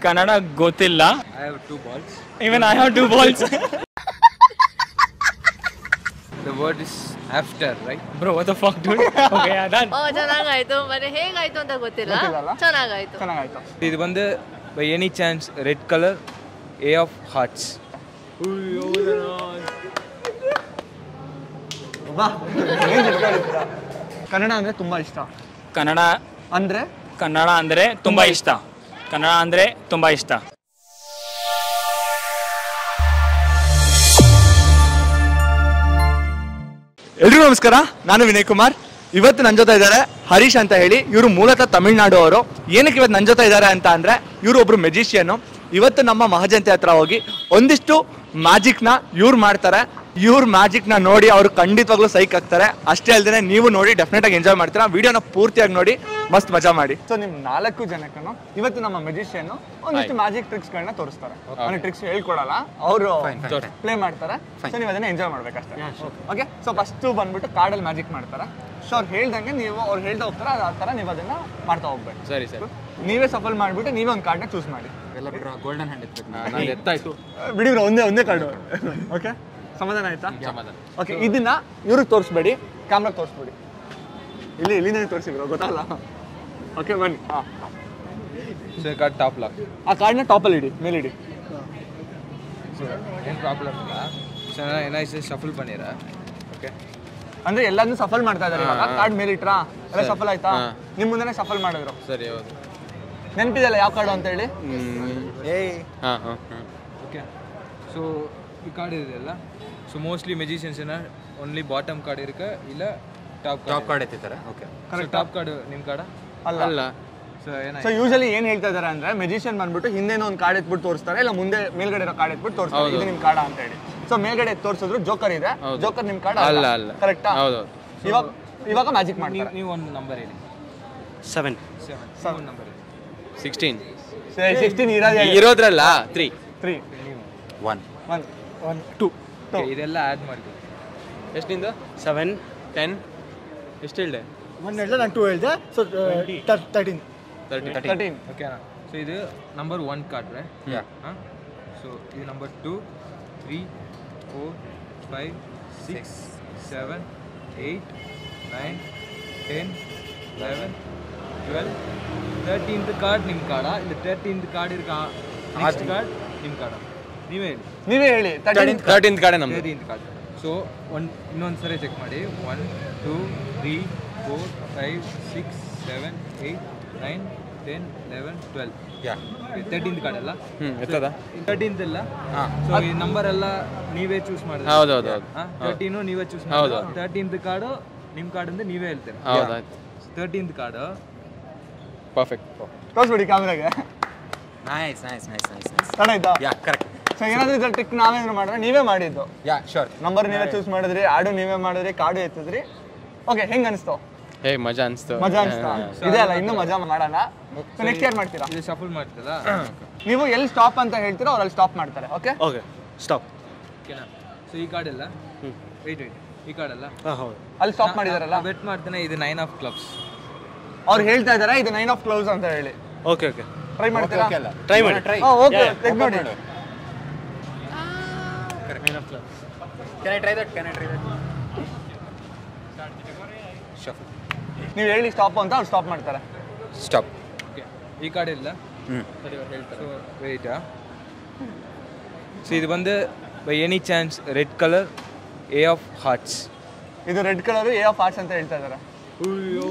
Kannada gotilla. I have 2 balls. Even I have 2 balls. The word is after, right? Bro, what the fuck, dude? Okay, yeah, done. Oh, chanagayitu. But hegayitu anta gottilla. Chanagayitu. Chanagayitu. Idu bande by any chance red color, A of hearts. Wow. Kannada andre tumba ishta. Kannada andre tumba ishta. Kannada andre tumba ishta. Ellaru namaskara. Nanu Vinay Kumar. Ivattu nan jote idare Harish anta heli. Ivaru moolata Tamil Nadu avaru. Yenakke ivattu nan jote idare anta andre ivaru obru magician. Ivattu namma mahajante hatra hogi ondishtu magic na ivaru maartare. Your magic na nodi avaru kanditavaglu psych aagtare ashte aldene neevu nodi definitely agi enjoy maartira video na poortiyaagi nodi mast maja maadi so nim 4 janakanu ivattu nama magician ondish magic tricks galna torustare ana tricks helikodala avaru play maartare so neevu adana enjoy maadbeka ashte okay so first bandu card al magic maartare sure heldange neevu avaru helda hogtara aa tara neevu adana maarta hogbeku sari sir neeve shuffle maadbitte neeve on card na choose maadi ella bro golden hand itthu naan ettayitu bidi bro onde card okay ಸಮಾಧಾನ ಆಯ್ತಾ ಸಮಾಧಾನ okay ಇದನ್ನ ಇವರು ತೋರಿಸಬೇಡಿ camera ತೋರಿಸಬೇಡಿ ಇಲ್ಲಿ ಇಲ್ಲಿನೇ ತೋರಿಸಿ bro ಗೊತ್ತಲ್ಲ okay ಬನ್ನಿ sir card top lock ಆ ಕಾರ್ಡ್ ನ ಟಾಪ್ ಅಲ್ಲಿ ಇಡಿ ಮೇಲೆ ಇಡಿ ಸರ್ ಏನು ಪ್ರಾಬ್ಲಮ್ ಇಲ್ಲ ಸರ್ ಏನೈಸೆ shuffle பண்ணிರಾ ಓಕೆ ಅಂದ್ರೆ ಎಲ್ಲಾನು shuffle ಮಾಡ್ತಾ ಇದ್ದಾರೆ ಇವಾಗ ಕಾರ್ಡ್ ಮೇಲೆ ಇಟ್ರಾ ಎಲ್ಲ shuffle ಆಯ್ತಾ ನಿಮ್ಮ ಮುಂದೆನೇ shuffle ಮಾಡಿದ್ರು ಸರಿ ಹೌದು ನೆನಪಿದಲ್ಲ ಯಾವ ಕಾರ್ಡ್ ಅಂತ ಹೇಳಿ ಏಯ್ ಹಾ ಹಾ ಓಕೆ ಸೋ ಈ ಕಾರ್ಡ್ ಇದೆಲ್ಲ so mostly magicians na only bottom card iruka illa top card ettitara okay so top card nim card alla so enai so usually yen helta idara andre magician banbittu hinde no on card ettibittu torustare illa munde melgade ro card ettibittu torustare idu nim card anta heli so melgade torusudru joker ide joker nim card alla alla correct ah haudu ivaga ivaga magic maartare nee one number heli 7 number 16 so 16 irada irodralla 3 1 2 ಇದೆಲ್ಲ add ಮಾಡ್ತೀವಿ ಎಷ್ಟಿಂದ 7 10 ಎಷ್ಟು ಹೇಳ್ದೆ 1 ಹೇಳ್ದೆ ನಾನು 2 ಹೇಳ್ದೆ so 13 okay ಅಣ್ಣ so ಇದು number 1 card ರೇ ಯಾ ಹಾ ಸೋ ಇದು ನಂಬರ್ 2 3 4 5 6 7 8 9 10 11 12 13th ಕಾರ್ಡ್ ನಿಮ್ಮ ಕಾರ್ಡಾ ಇದು 13th ಕಾರ್ಡ್ ಇರಕ ನೆಕ್ಸ್ಟ್ ಕಾರ್ಡ್ ನಿಮ್ಮ ಕಾರ್ಡಾ ನೀವೇ ಹೇಳಿ 13th ಕಾರ್ಡ್ ನಮ್ದು 13th ಕಾರ್ಡ್ ಸೋ ಇನ್ನೊಂದು ಸರಿ ಚೆಕ್ ಮಾಡಿ 1 2 3 4 5 6 7 8 9 10 11 12 ಯಾ 13th ಕಾರ್ಡ್ ಅಲ್ಲ ಎತ್ತದ 13th ಅಲ್ಲ ಸೋ ಈ ನಂಬರ್ ಎಲ್ಲ ನೀವೇ ಚೂಸ್ ಮಾಡಿದ್ರಿ ಹೌದು ಹೌದು 13 ನೀವೇ ಚೂಸ್ ಮಾಡಿದ್ರಿ 13th ಕಾರ್ಡ್ ನಿಮ್ಮ ಕಾರ್ಡ್ ಅಂದ್ರೆ ನೀವೇ ಹೇಳ್ತೀರಾ ಹೌದು 13th ಕಾರ್ಡ್ ಪರ್ಫೆಕ್ಟ್ ತೋರಿಸ್ಬಿಡಿ ಕ್ಯಾಮೆರಾಗೆ nice nice nice nice correct ಆಯ್ತಾ ಯಾ ಕರೆಕ್ಟ್ ಸೋ ಏನಾದ್ರೂ ಇದರ ಟಿಕ್ ನಾವೇನಾದ್ರೂ ಮಾಡ್ರೆ ನೀವೇ ಮಾಡಿದ್ದು ಯಾ ಶೂರ್ ನಂಬರ್ ನೀವೇ ಚೂಸ್ ಮಾಡಿದ್ರಿ ಆಡು ನೀವೇ ಮಾಡಿದ್ರಿ ಕಾರ್ಡು ಎತ್ತಿದ್ರಿ ಓಕೆ ಹೆಂಗ್ ಅನಿಸ್ತು ಹೇ ಮಜಾ ಅನಿಸ್ತಾ ಇದೆಲ್ಲ ಇನ್ನು ಮಜಾ ಮಾಡೋಣ ಸೋ ನೆಕ್ಸ್ಟ್ ಏನ್ ಮಾಡ್ತೀರಾ ಇದು shuffle ಮಾಡ್ತೀರಾ ನೀವು ಎಲ್ಲಿ ಸ್ಟಾಪ್ ಅಂತ ಹೇಳ್ತೀರಾ ಅವರಲ್ಲಿ ಸ್ಟಾಪ್ ಮಾಡ್ತಾರೆ ಓಕೆ ಓಕೆ ಸ್ಟಾಪ್ ಓಕೆನಾ ಸೋ ಈ ಕಾರ್ಡ್ ಅಲ್ಲ ವೇಟ್ ಈ ಕಾರ್ಡ್ ಅಲ್ಲ ಹಾ ಹೌದು ಅಲ್ಲಿ ಸ್ಟಾಪ್ ಮಾಡಿದಾರಲ್ಲ ವೆಟ್ ಮಾಡ್ತಾನೆ ಇದು 9 ಆಫ್ ಕ್ಲಬ್ಸ್ ಅವರು ಹೇಳ್ತಾ ಇದಾರೆ ಇದು 9 ಆಫ್ ಕ್ಲಬ್ಸ್ ಅಂತ ಹೇಳಿ ಓಕೆ ಓಕೆ ಟ್ರೈ ಮಾಡ್ತೀರಾ ಓಕೆ ಅಲ್ಲ ಟ್ರೈ ಮಾಡಿ ಓಕೆ ಟೆಕ್ ನೋಡಿ Can I try that? Shuffle. You really stop on that or stop ಮಾಡ್ತಾರೆ? Stop. Okay. ಈ ಕಾರ್ಡ್ ಇಲ್ಲ. ಸರಿ ಹೇಳ್ತಾರೆ. So wait. So ಇದು ಬಂದು by any chance red color A of hearts. ಇದು red color A of hearts ಅಂತ ಹೇಳ್ತಾ ಇದ್ದಾರೆ. ಅಯ್ಯೋ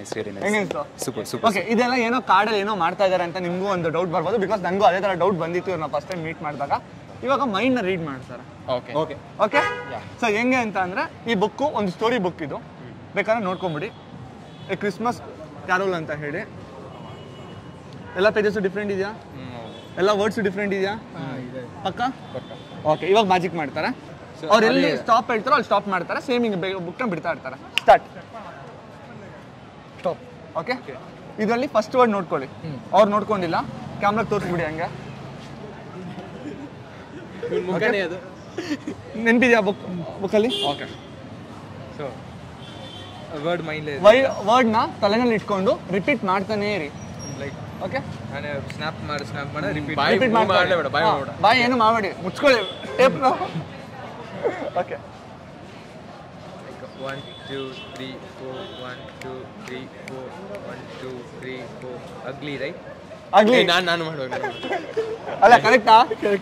nice very nice super okay ಇದೆಲ್ಲ ಏನೋ ಕಾರ್ಡ್ ಅಲ್ಲಿ ಏನೋ ಮಾಡ್ತಾ ಇದ್ದಾರೆ ಅಂತ ನಿಮಗೂ ಒಂದು ಡೌಟ್ ಬರಬಹುದು ಬಿಕಾಸ್ ನನಗೂ ಅದೇ ತರ ಡೌಟ್ ಬಂದಿತ್ತು ಇವ್ರನ್ನ ಫಸ್ಟ್ ಟೈಮ್ ಮೀಟ್ ಮಾಡಿದಾಗ ಇವಾಗ ಮೈಂಡ್ ನ ರೀಡ್ ಮಾಡ್ತಾರೆ ಓಕೆ ಓಕೆ ಓಕೆ ಸೋ ಹೆಂಗೆ ಅಂತ ಅಂದ್ರೆ ಈ ಬುಕ್ ಒಂದು ಸ್ಟೋರಿ ಬುಕ್ ಇದು ಬೇಕಾದ್ರೆ ನೋಡ್ಕೊಂಡ್ಬಿಡಿ ಎ ಕ್ರಿಸ್ಮಸ್ ಕ್ಯಾರೋಲ್ ಅಂತ ಹೇಳಿ ಎಲ್ಲ ಪೇಜಸ್ ಡಿಫರೆಂಟ್ ಇದೆಯಾ ಎಲ್ಲ ವರ್ಡ್ಸ್ ಡಿಫರೆಂಟ್ ಇದೆಯಾ ಪಕ್ಕಾ ಓಕೆ ಇವಾಗ ಮ್ಯಾಜಿಕ್ ಮಾಡ್ತಾರೆ ಅವರು ಎಲ್ಲಿ ಸ್ಟಾಪ್ ಹೇಳ್ತಾರೋ ಅಲ್ಲಿ ಸ್ಟಾಪ್ ಮಾಡ್ತಾರೆ ಸೇಮ್ ಹಿಂಗೆ ಬುಕ್ ನ ಬಿಡ್ತಾ ಇರ್ತಾರೆ ಸ್ಟಾರ್ಟ್ ಸ್ಟಾಪ್ ಓಕೆ ಇದರಲ್ಲಿ ಫಸ್ಟ್ ವರ್ಡ್ ನೋಡ್ಕೊಳ್ಳಿ ಅವರು ನೋಡ್ಕೊಂಡಿಲ್ಲ ಕ್ಯಾಮೆರಾ ತೋರಿಸ್ಬಿಡಿ ಹಂಗೆ ಮುಖನೇ ಅದು ನೆನಪಿದೆಯಾ ಬುಕ್ಕಲ್ಲಿ ಓಕೆ ಸೊ ವರ್ಡ್ ಮೈಂಡ್ ವರ್ಡ್ನ ತಲೆನಲ್ಲಿ ಇಟ್ಕೊಂಡು ರಿಪೀಟ್ ಮಾಡ್ತಾನೆ ಇರಿ like okay and snap repeat bye enu maavadi muchkole tape no okay like 1 2 3 4 1 2 3 4 1 2 3 4 ugly right ugly ನಾನು ಮಾಡೋಣ ಅಲ್ಲ ಕರೆಕ್ಟಾ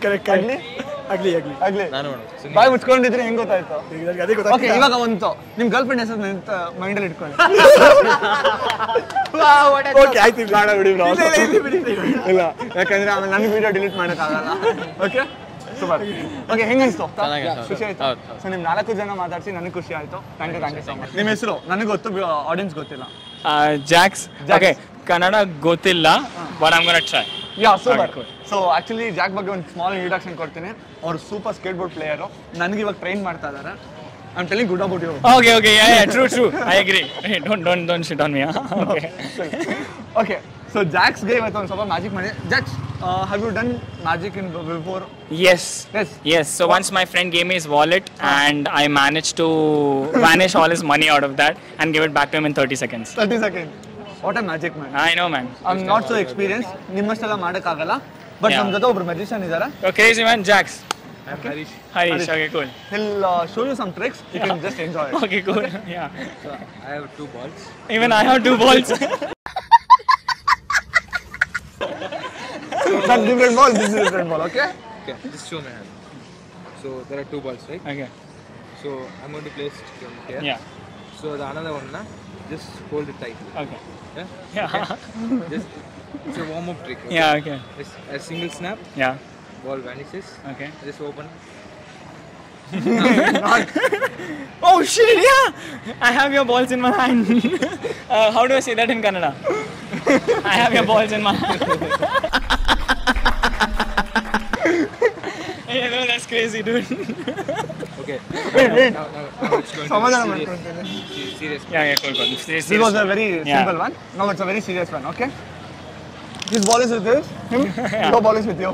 ಕರೆಕ್ಟ್ ugly ugly ugly ನಾನು ಮಾಡೋಣ ಬಾಯ್ ಮುಚ್ಕೊಂಡಿದ್ರೆ ಹೆಂಗೆ ಗೊತ್ತಾಯ್ತು ಈಗ ಅದೇ ಗೊತ್ತಾಯ್ತು ಓಕೆ ಈಗ ಒಂದು ನಿಮ್ಮ ಗರ್ಲ್ ಫ್ರೆಂಡ್ ಹೆಸರು ನನ್ನ ಮೈಂಡ್ ಅಲ್ಲಿ ಇಟ್ಕೊಳ್ಳಿ ವಾಹ್ ವಾಟ್ ಅ ಓಕೆ ಐತಿ ಗಾಡ ಬಿಡಿ ಬ್ರೋ ಇಲ್ಲ ಯಾಕಂದ್ರೆ ನನ್ನ ವಿಡಿಯೋ ಡಿಲೀಟ್ ಮಾಡಕ ಆಗಲ್ಲ ಓಕೆ ಸೂಪರ್ ಓಕೆ ಹೆಂಗೆ ಅನ್ಸ್ತು ಖುಷಿ ಆಯ್ತು ಸೋ ನಿಮ್ಮ ನಾಲ್ಕು ಜನ ಮಾತಾಡ್ಸಿ ನನಗೆ ಖುಷಿ ಆಯ್ತು ಥ್ಯಾಂಕ್ ಯು ಸೋ ಮಚ್ ನಿಮ್ಮ ಹೆಸರು ನನಗೆ ಗೊತ್ತು ಆಡಿಯನ್ಸ್ ಗೊತ್ತಿಲ್ಲ jacks okay Kannada gotilla but I'm going to try yeah super cool. So actually Jack bagge one small introduction kortene or super skateboard player nanage ivaga train martta idara I'm telling good about you okay yeah true I agree hey, don't shit on me huh? Okay okay so Jack's game athon super magic made Jack have you done magic in before yes so once my friend gave me his wallet and I managed to vanish all his money out of that and give it back to him in 30 seconds What a magic man. I know man. I'm not so experienced. Nimmashtella madakagala. But nam jothe obra magician idara. Okay, crazy man, Jax. I'm okay. Harish. Okay, cool. He'll show you some tricks. You can just enjoy it. Okay, cool. Yeah. So I have two balls. Even I have two balls. That's different ball. This is different ball. Okay. Okay. Just show me. So there are two balls, right? Okay. So I'm going to place them here. Yeah. So the another one, na. Just hold it tight. Okay. Yeah. Okay. Just it's a warm up trick. Okay? Yeah. Okay. Just a single snap. Yeah. Ball vanishes. Okay. Just open. Oh shit! Yeah. I have your balls in my hand. How do I say that in Kannada? I have your balls in my hand. Hey, no, that's crazy, dude. Okay. Wait. Now it's going to be serious. Yeah, cool. Serious. This was a very simple one. Now it's a very serious one. Okay. His ball is with this. Him. Your ball is with you.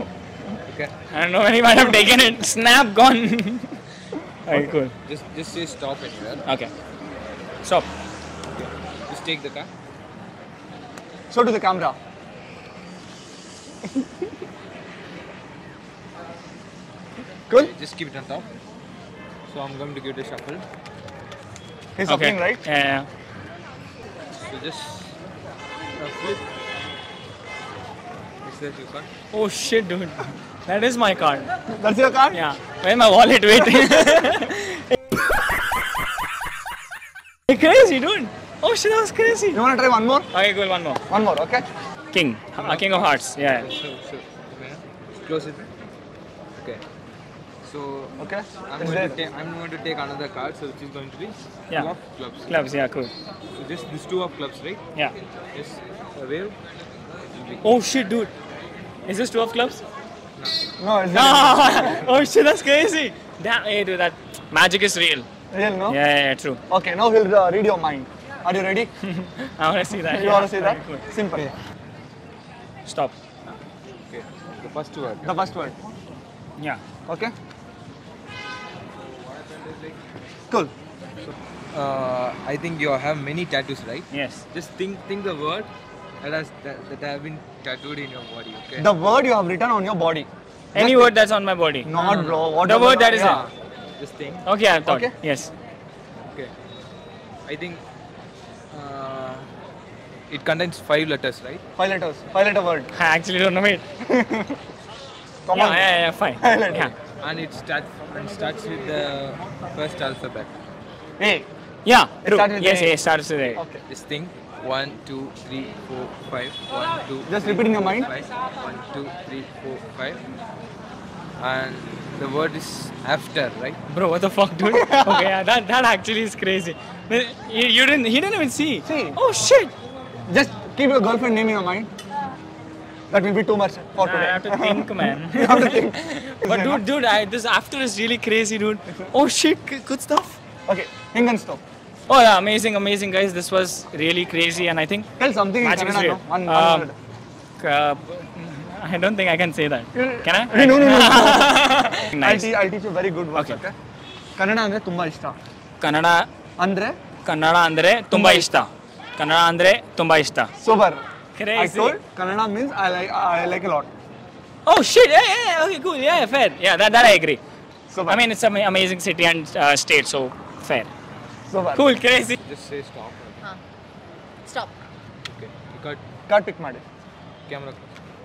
Okay. I don't know when he might have taken it. Snap, gone. Okay, cool. Just say stop it. Right? Okay. Stop. Okay. Just take the car. Show to the camera. Cool. Okay, just keep it on top. So I'm going to give it a shuffle. He's shuffling, okay. Right? Yeah. So just flip. Is that your card? Oh shit, dude! That is my card. That's your card? Yeah. Where my wallet? Wait. Hey, crazy, dude! Oh shit, that was crazy. You wanna try one more? Okay, cool, one more. One more, okay? King, king of hearts. Yeah. Sure. Okay. Close it. Okay. So okay, I'm going to take another card, so which is going to be clubs. Yeah, cool. So just these two of clubs, right? Yeah. Yes. Wave. Oh shit, dude! Is this two of clubs? No, it's not. Oh shit, that's crazy. Damn, hey, dude, that magic is real. Real, no? Yeah, true. Okay, now he'll read your mind. Are you ready? I want to see that. You want to see that? Cool. Simple. Yeah. Stop. Okay. The first word. Yeah. Okay. Cool. I think you have many tattoos, right? Yes. Just think the word that have been tattooed in your body. Okay. The word you have written on your body. Any word that's on my body. Not bro. What the word that is on? This thing. Okay, I thought. Okay. Yes. Okay. I think it contains 5 letters, right? 5 letters. 5-letter word. I actually don't know it. Come on. Yeah, fine. Yeah. And it starts with the first alphabet. Hey. Yeah. True. Yes, starts with A. Okay. This thing. 1 2 3 4 5. 1 2. Just repeat in your mind. 1 2 3 4 5. And the word is after, right? Bro, what the fuck, dude? Okay, yeah, that actually is crazy. He didn't even see. See. Oh shit. Just keep your girlfriend name in your mind. That will be too much for today. I have to think, man. You have to think. But dude, this after is really crazy, dude. Oh shit, good stuff. Okay, hang on, stop. Oh yeah, amazing guys. This was really crazy, and I think tell something in Kannada. No? One word. I don't think I can say that. Can I? No. Nice. I'll teach you very good words. Okay. Kannada andre tumba ishta. Kannada andre tumba ishta. Super. Crazy. I told Kannada means I like a lot. Oh shit! Yeah, yeah, okay, cool. Yeah, fair. Yeah, that I agree. So bad. I mean, it's an amazing city and state, so fair. So bad. Cool, crazy. Just say stop. Huh. Stop. Okay. Cut pick made. Camera.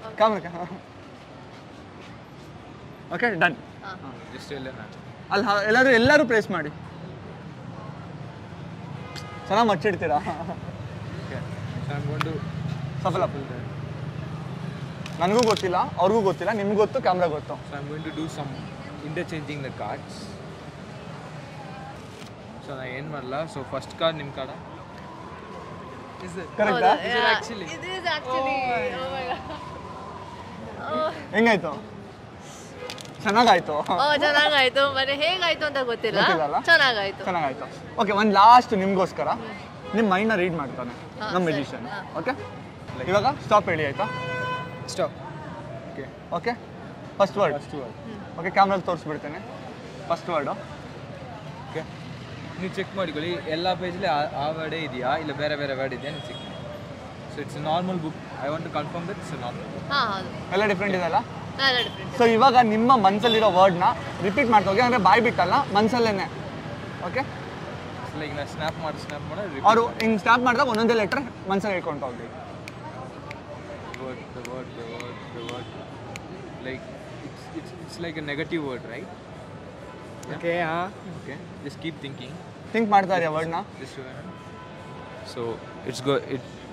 Okay. Camera. Okay, done. Just say Lena. Ellaru press made. So now match editera. Okay. So I'm going to. Safal apple there. Nangu gottilla, avargu gottilla, nimge gottu, camera gottu. So I'm going to do some interchanging the cards. So I end marla. So first card nim kada. Is it correct? Oh, yeah. Is it actually? It is actually. Oh my god. Oh. Engaito. Chanagaito. Oh, chanagaito. Mane hegaito anta gottilla. Chanagaito. Chanagaito. Okay, one last nimgoskara. Nim mind na read martane. Nam magician. Okay? Ivaga stop heli aita. Stop. Okay. Okay. First word. Okay, camera torse bidtene. First word. Okay. You check madikoli ella page le aa word idiya illa bere word idiya check. So it's a normal book. I want to confirm that it's a normal. Ha ha. Ella different idala? Ha ella different. So ivaga nimma manasal iro word na repeat martha hogi andre bayi bittalla manasallene. Okay? So like na snap mada repeat. Aru in snap madaga ononde letter manasal helkonta hogi. The word. Like it's like a negative word, right? Yeah? Okay, Okay. Just keep thinking. Think martha word na. This word. So it's go.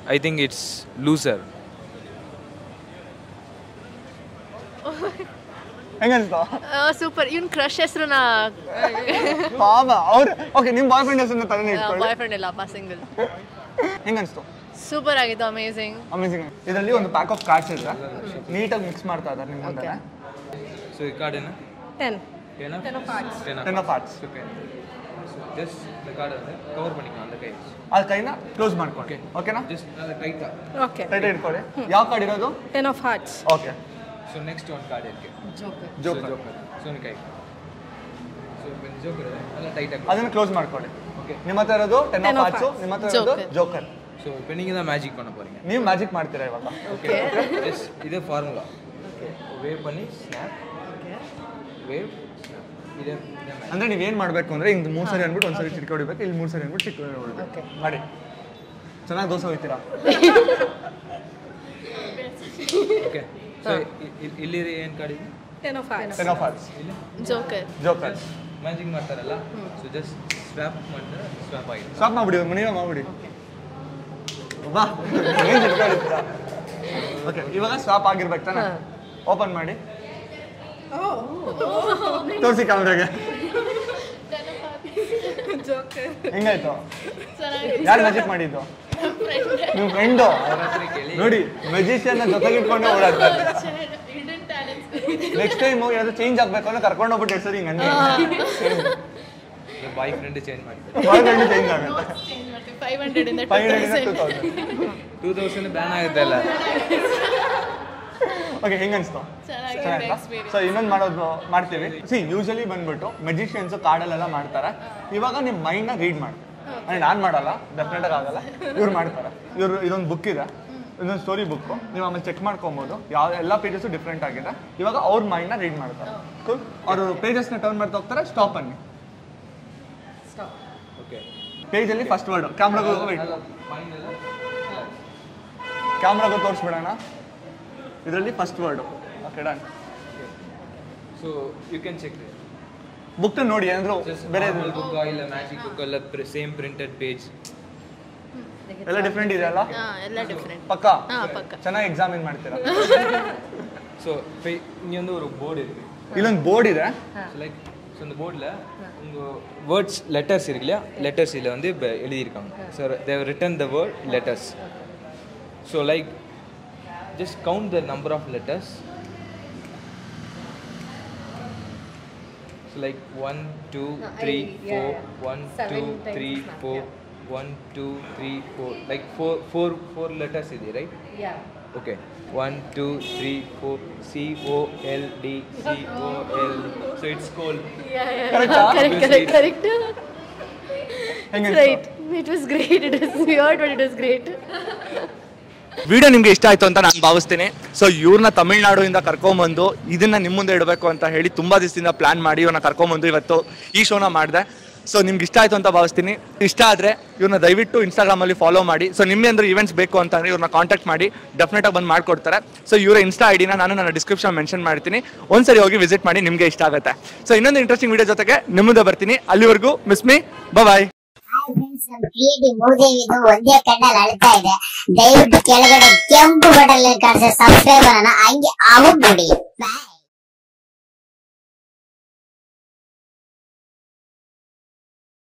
I think it's loser. Engan sto? Super. Even crush esru na. Pava. Aur okay, nim boyfriend esru na tarane isko. Boyfriend illa, pa single. Engan sto? Super ಆಗಿತ್ತು amazing. Amazing. ಇದರಲ್ಲಿ ಒಂದು pack of cards ಇದೆ. Neat ಆಗಿ mix ಮಾಡ್ತಾ ಇದ್ದಾರೆ ನಿಮ್ಮ ಮುಂದೆ. So ಈ ಕಾರ್ಡ್ ಏನು? 10 of hearts. Okay. So just the card ಅನ್ನು ಕವರ್ ಮಾಡ್ಕೊಳ್ಳಿ ಅಂತ ಕೈ. ಆ ಕೈನ ಕ್ಲೋಸ್ ಮಾಡ್ಕೊಳ್ಳಿ. ಓಕೆನಾ? Just tight. Okay. Tight ಇಟ್ಕೊಳ್ಳಿ. ಯಾವ ಕಾರ್ಡ್ ಇರೋದು? 10 of hearts. Okay. So next one card ಇದೆ. Joker. So ನಿಮ್ಮ ಕೈ. So when joker ಅಲ್ಲ tight ಆಗಿ. ಅದನ್ನ ಕ್ಲೋಸ್ ಮಾಡ್ಕೊಳ್ಳಿ. Okay. ನಿಮ್ಮ ಹತ್ರ ಇರೋದು 10 of hearts. ನಿಮ್ಮ ಹತ್ರ ಇರೋದು joker. So opening is the magic panna poringa nee magic maartira ivaka okay yes idu formula okay wave panni snap okay wave snap idu andre nee ಏನು ಮಾಡಬೇಕು ಅಂದ್ರೆ ಇಂದು ಮೂರು ಸಾರಿ ಅನ್ಬಿಟ್ಟು ಒಂದ್ಸರಿ ಚಿಕ್ಕ ಹೊಡಿಬೇಕು ಇಲ್ಲಿ ಮೂರು ಸಾರಿ ಅನ್ಬಿಟ್ಟು ಚಿಕ್ಕ ಹೊಡಿಬೇಕು ಓಕೆ ಮಾಡಿ ಚೆನ್ನಾಗಿ ದೋಸೆ ಹೋಯ್ತೀರಾ ಓಕೆ so ಇಲ್ಲಿ ಏನು ಕಾರ್ಡ್ ಇದೆ 10 of hearts joker magic ಮಾಡ್ತಾರಲ್ಲ so just swap ಮಾಡ್ಬಿಡಿ ಮನೆಯ ಮಾಡ್ಬಿಡಿ ಬಾ ಏನು ಇಟ್ಕೊಂಡಿದ್ದೀರಾ ಓಕೆ ಇವಾಗ ಸ್ಟಾಪ್ ಆಗಿರಬೇಕು ತಾನೆ ಓಪನ್ ಮಾಡಿ ಓ ತೋರಿಸಿ ಕ್ಯಾಮೆರಾಗೆ ಜೋಕರ್ ಹೆಂಗಾಯ್ತು ಯಾರು ಮ್ಯಾಜಿಕ್ ಮಾಡಿದ್ದು ನಿಮ್ಮ ಫ್ರೆಂಡು ನೋಡಿ ಮ್ಯಾಜಿಷಿಯನ್ನ ಜೊತೆಗಿಟ್ಕೊಂಡು ಓಡಾಡ್ತಾರೆ ನೆಕ್ಸ್ಟ್ ಟೈಮ್ ಯಾರು ಚೇಂಜ್ ಆಗಬೇಕು ಅಂದ್ರೆ ಕರ್ಕೊಂಡು ಹೋಗ್ಬಿಟ್ಟು ಸರ್ ಹಿಂಗೆ ಬಾಯ್ ಫ್ರೆಂಡ್ ಚೇಂಜ್ ಮಾಡ್ತಾರೆ ಬಾಯ್ ಫ್ರೆಂಡ್ ಚೇಂಜ್ ಆಗುತ್ತೆ 500 ಇಂದ 2000 ಬ್ಯಾನ್ ಆಗುತ್ತೆ ಅಲ್ಲ ಓಕೆ ಹೆಂಗ ಅನ್ಸ್ತಾ ಚೆನ್ನಾಗಿದೆ ಎಕ್ಸ್‌ಪೀರಿಯನ್ಸ್ ಸೋ ಇನ್ನೊಂದು ಮಾಡೋದು ಮಾಡ್ತೀವಿ ಸಿ ಯೂಶುವಲಿ ಬಂದ್ಬಿಟ್ಟು ಮ್ಯಾಜಿಷಿಯನ್ಸ್ ಕಾರ್ಡ್ ಅಲ್ಲೆಲ್ಲ ಮಾಡ್ತಾರೆ ಇವಾಗ ನಿಮ್ಮ ಮೈಂಡ್ ನ ರೀಡ್ ಮಾಡ್ತಾರೆ ಅಂದ್ರೆ ನಾನು ಮಾಡಲ್ಲ ಡೆಫಿನೆಟ್ ಆಗಿ ಆಗಲ್ಲ ಇವರು ಮಾಡ್ತಾರೆ ಇವರು ಇದೊಂದು ಬುಕ್ ಇದೆ ಇದೊಂದು ಸ್ಟೋರಿ ಬುಕ್ ನೀವು ಆಮೇಲೆ ಚೆಕ್ ಮಾಡ್ಕೊಬಹುದು ಯಾವ ಎಲ್ಲ ಪೇಜಸ್ ಡಿಫರೆಂಟ್ ಆಗಿದೆ ಇವಾಗ ಅವ್ರ ಮೈಂಡ್ ನ ರೀಡ್ ಮಾಡ್ತಾರೆ ಕೂಲ್ ಅವರು ಪೇಜಸ್ ನ ಟರ್ನ್ ಮಾಡ್ತಾ ಹೋಗ್ತಾರೆ ಸ್ಟಾಪ್ ಅನ್ನಿ ಸ್ಟಾಪ್ ಓಕೆ पेज ಅಲ್ಲಿ ಫಸ್ಟ್ ವರ್ಡ್ ಕ್ಯಾಮೆರಾ ಗೆ ಹೋಗಿ ಕ್ಯಾಮೆರಾ ಗೆ ತೋರಿಸಿ ಬಿಡೋಣ ಇದರಲ್ಲಿ first word okay done so you can check book ನ ನೋಡಿ ಅಂದ್ರೆ ಬೇರೆ ಬುಕ್ ಇಲ್ಲ ಮ್ಯಾಜಿಕ್ ಬುಕ್ ಇಲ್ಲ ಸೇಮ್ ಪ್ರಿಂಟೆಡ್ ಪೇಜ್ ಎಲ್ಲ ಡಿಫರೆಂಟ್ ಇದೆ ಅಲ್ಲ ಹಾ ಎಲ್ಲ ಡಿಫರೆಂಟ್ ಪಕ್ಕಾ ಹಾ ಪಕ್ಕಾ ಚೆನ್ನಾಗಿ ಎಕ್ಸಾಮಿನ್ ಮಾಡ್ತೀರಾ ಸೋ ಇನ್ನೊಂದು ಒಂದು ಬೋರ್ಡ್ ಇದೆ ಇಲ್ಲೊಂದು ಬೋರ್ಡ್ ಇದೆ like So on the board la unga words letters irukla letters illa vandu eludi irukanga so they have written the word letters so like just count the number of letters so like 1 2 3 4 1 2 3 4 1 2 3 4 like four letters idi right yeah Okay. 1 2 3 4 C O L D C O L. So it's cold. Yeah. Correct. It's right. It was great. It was weird, but it was great. Video nimge ishta aitu anta nanu bhavistene. So ivrna Tamil Nadu inda karkondu bandu idanna nimm munde idbeku anta heli tumba distinda plan ಮಾಡಿ ಇವರನ್ನ ಕರ್ಕೊಂಡು ಬಂದು ಇವತ್ತು ಈ ಶೋನ ಮಾಡಿದೆ. So ನಿಮಗೆ ಇಷ್ಟ ಆಯ್ತು ಅಂತ ಭಾವಿಸ್ತೀನಿ. ಇಷ್ಟ ಆದ್ರೆ ಇವ್ರನ್ನ ದಯವಿಟ್ಟು ಇನ್ಸ್ಟಾಗ್ರಾಮ್ ಅಲ್ಲಿ ಫಾಲೋ ಮಾಡಿ. ಸೊ ನಿಮಗೆ ಅಂದ್ರೆ ಇವೆಂಟ್ಸ್ ಬೇಕು ಅಂತ ಅಂದ್ರೆ ಇವ್ರನ್ನ ಕಾಂಟ್ಯಾಕ್ಟ್ ಮಾಡಿ, ಡೆಫಿನೆಟ್ ಆಗಿ ಬಂದು ಮಾಡ್ಕೊಡ್ತಾರೆ. ಸೊ ಇವರ ಇನ್ಸ್ಟಾ ಐಡಿನ ನಾನು ನನ್ನ ಡಿಸ್ಕ್ರಿಪ್ಷನ್ ಮೆನ್ಷನ್ ಮಾಡ್ತೀನಿ, ಒಂದ್ಸರಿ ಹೋಗಿ ವಿಸಿಟ್ ಮಾಡಿ, ನಿಮಗೆ ಇಷ್ಟ ಆಗುತ್ತೆ. ಸೊ ಇನ್ನೊಂದು ಇಂಟ್ರೆಸ್ಟಿಂಗ್ ವಿಡಿಯೋ ಜೊತೆಗೆ ನಿಮ್ಮದೇ ಬರ್ತೀನಿ, ಅಲ್ಲಿವರೆಗೂ ಮಿಸ್ ಮೀ, ಬೈ ಬೈ. ಒಂದೇ ಕಣ್ಣಲ್ಲಿ ಅಳ್ತಾ ಇದೆ, ದಯವಿಟ್ಟು ಕೆಳಗಡೆ ಕೆಂಪು ಬಟನ್ ಕಾಣಿಸೋ ಸಬ್ಸ್ಕ್ರೈಬ್ ಅನ್ನ ಹಂಗೆ ಆಗೋಗ್ಬಿಡಿ.